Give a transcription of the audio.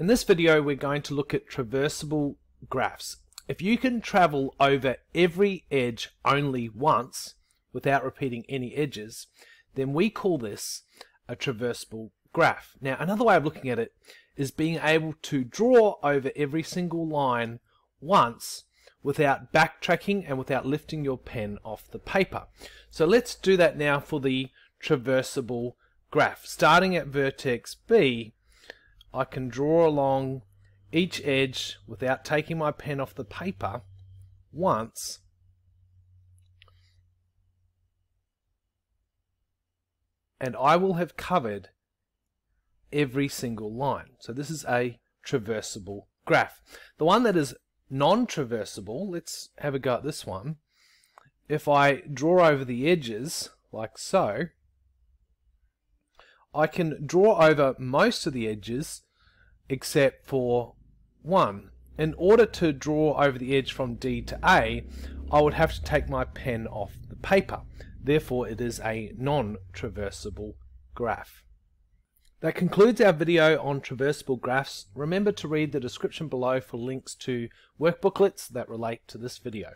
In this video, we're going to look at traversable graphs. If you can travel over every edge only once without repeating any edges, then we call this a traversable graph. Now, another way of looking at it is being able to draw over every single line once without backtracking and without lifting your pen off the paper. So let's do that now for the traversable graph. Starting at vertex B, I can draw along each edge without taking my pen off the paper once, and I will have covered every single line. So this is a traversable graph. The one that is non-traversable, let's have a go at this one. If I draw over the edges like so, I can draw over most of the edges except for one. In order to draw over the edge from D to A, I would have to take my pen off the paper. Therefore, it is a non-traversable graph. That concludes our video on traversable graphs. Remember to read the description below for links to workbooklets that relate to this video.